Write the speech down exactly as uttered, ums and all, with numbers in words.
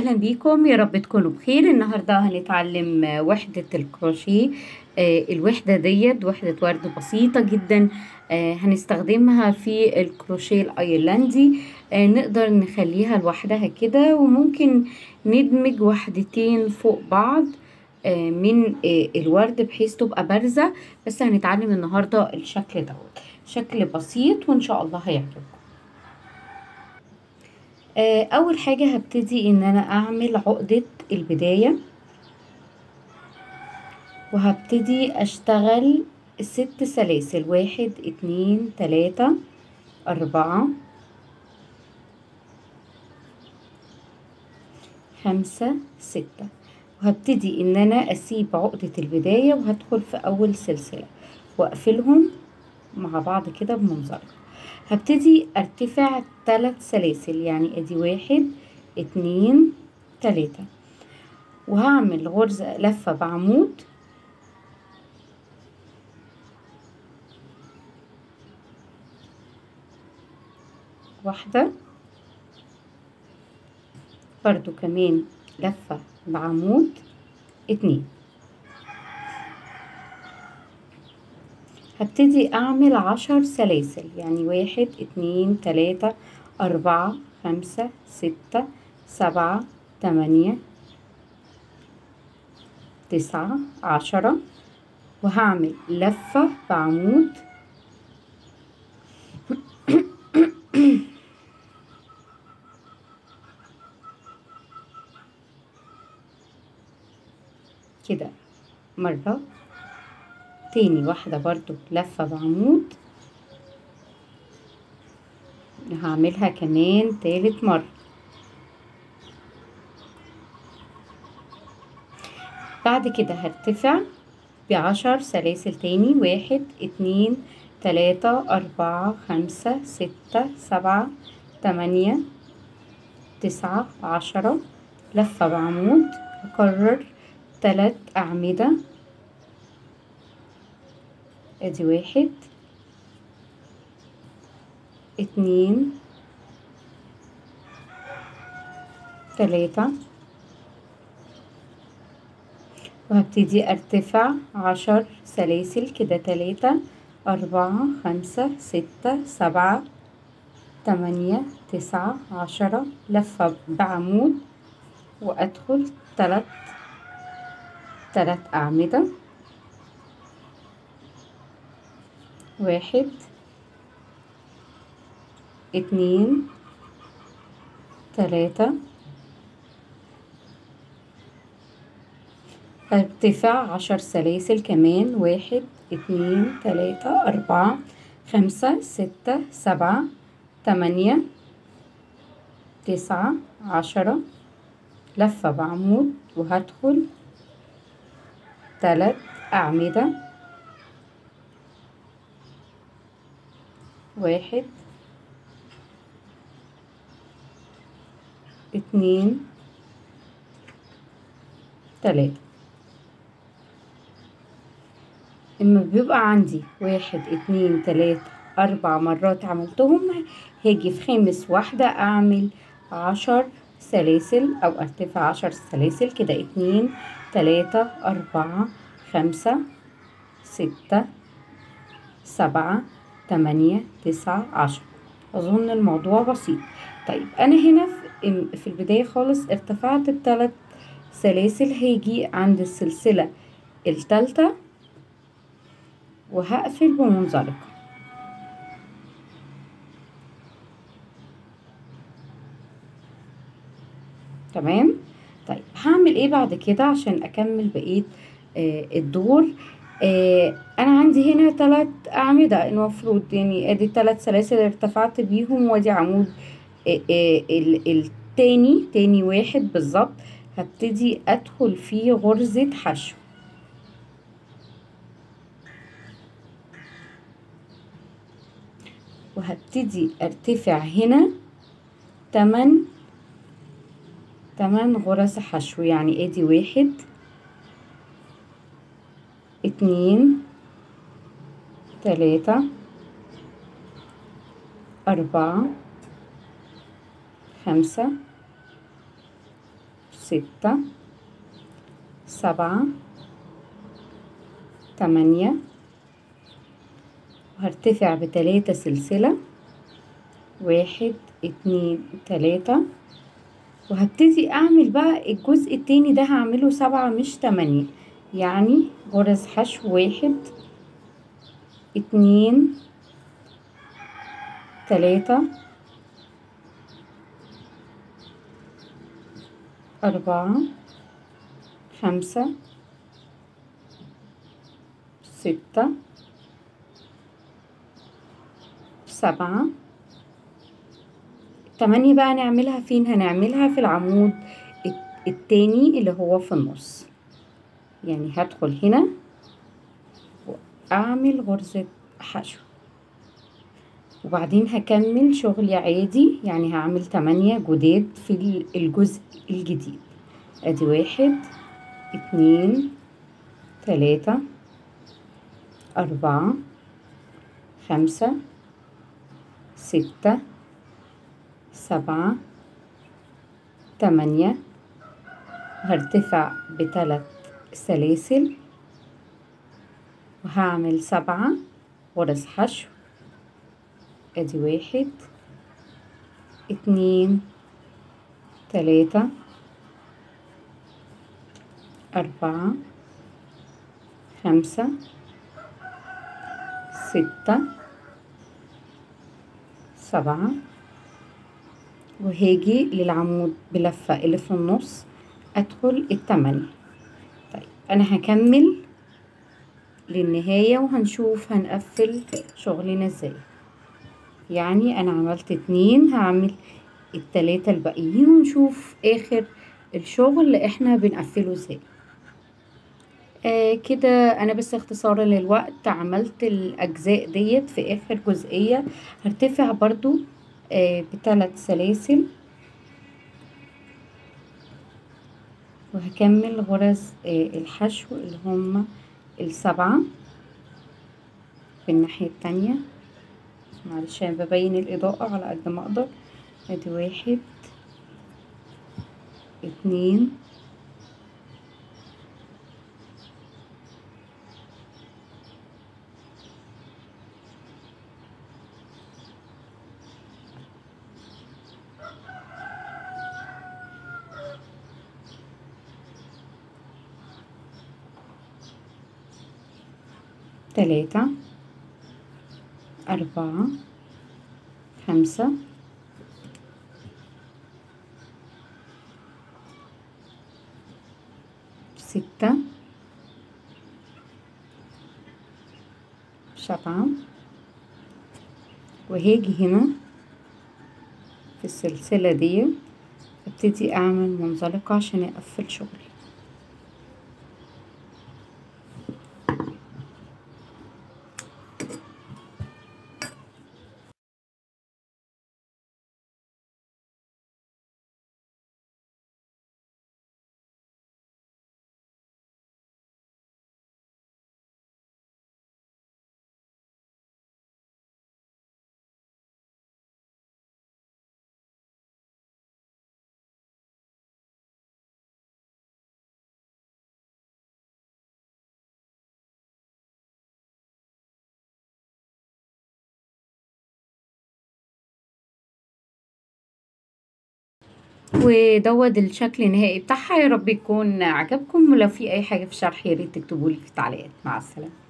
اهلا بيكم، يا رب تكونوا بخير. النهارده هنتعلم وحده الكروشيه. الوحده ديت وحده ورد بسيطه جدا، هنستخدمها في الكروشيه الايرلندي. نقدر نخليها لوحدها كده، وممكن ندمج وحدتين فوق بعض من الورد بحيث تبقى بارزه. بس هنتعلم النهارده الشكل دوت، شكل بسيط وان شاء الله هيعجبكم. اول حاجة هبتدي ان انا اعمل عقدة البداية، وهبتدي اشتغل ست سلاسل، واحد اتنين تلاتة اربعة خمسة ستة، وهبتدي ان انا اسيب عقدة البداية وهدخل في اول سلسلة واقفلهم مع بعض كده بمنظرها. هبتدي ارتفع ثلاث سلاسل، يعني ادي واحد اتنين تلاتة، وهعمل غرزة لفة بعمود واحدة، برضو كمان لفة بعمود اتنين. هبتدي اعمل عشر سلاسل، يعني واحد اتنين تلاتة اربعة خمسة ستة سبعة تمانية تسعة عشرة، وهعمل لفة بعمود كده مرة تاني، واحدة برضو لفة بعمود هعملها كمان تالت مرة. بعد كده هرتفع بعشر سلاسل تاني، واحد اتنين تلاتة اربعة خمسة ستة سبعة تمانية تسعة عشرة، لفة بعمود، اكرر تلات اعمدة، ادي واحد اتنين تلاتة، وهبتدي ارتفع عشر سلاسل كده، تلاتة اربعة خمسة ستة سبعة تمانية تسعة عشرة، لفة بعمود وادخل تلات تلات اعمدة، واحد اتنين تلاتة، ارتفع عشر سلاسل كمان، واحد اتنين تلاتة اربعة خمسة ستة سبعة تمانية تسعة عشرة، لفة بعمود وهدخل تلات اعمدة، واحد اتنين تلاتة. اما بيبقى عندي واحد اتنين تلاتة اربع مرات عملتهم، هاجي في خامس واحدة اعمل عشر سلاسل او ارتفع عشر سلاسل كده، اتنين تلاتة اربعة خمسة ستة سبعة تمانية تسعة عشرة. اظن الموضوع بسيط. طيب انا هنا في البداية خالص ارتفعت بثلاث سلاسل، هيجي عند السلسلة الثالثة وهقفل بمنزلقة، تمام. طيب هعمل ايه بعد كده عشان اكمل بقية آه الدور؟ آه انا عندي هنا ثلاث اعمده المفروض، يعني ادي ثلاث سلاسل ارتفعت بيهم، وادي عمود آه آه التاني تاني واحد بالظبط. هبتدي ادخل فيه غرزه حشو، وهبتدي ارتفع هنا تمن تمن غرز حشو، يعني ادي واحد اتنين تلاتة اربعة خمسة ستة سبعة تمانية، وهرتفع بتلاتة سلسلة، واحد اتنين تلاتة. وهبتدي اعمل بقى الجزء التاني ده، هعمله سبعة مش تمانية، يعني غرز حشو واحد اتنين تلاتة أربعة خمسة ستة سبعة تمانية. بقى نعملها فين؟ هنعملها في العمود التاني اللي هو في النص، يعني هدخل هنا واعمل غرزة حشو، وبعدين هكمل شغلي عادي، يعني هعمل تمانية جداد في الجزء الجديد. ادي واحد اتنين تلاتة أربعة خمسة ستة سبعة تمانية، هرتفع بثلاث سلاسل، وهعمل سبعة غرز حشو. ادي واحد اتنين تلاتة أربعة خمسة ستة سبعة، وهاجي للعمود بلفة اللي في النص ادخل التمانية. طيب انا هكمل للنهاية وهنشوف هنقفل شغلنا ازاي. يعني انا عملت اتنين، هعمل التلاتة الباقيين ونشوف اخر الشغل احنا بنقفله ازاي. آه كده انا بس اختصارا للوقت عملت الاجزاء ديت في اخر جزئية. هرتفع برضو آه بثلاث سلاسل، وهكمل غرز آه الحشو اللي هما السبعة في الناحية التانية. معلش انا ببين الاضاءة على قد ما اقدر. ادي واحد اتنين تلاتة أربعة خمسة ستة سبعة، وهاجي هنا في السلسلة دي ابتدي أعمل منزلقة عشان أقفل شغلي. ودوت الشكل النهائي بتاعها. يا رب يكون عجبكم، ولو في اي حاجه في شرحي يا ريت تكتبوا لي في التعليقات. مع السلامه.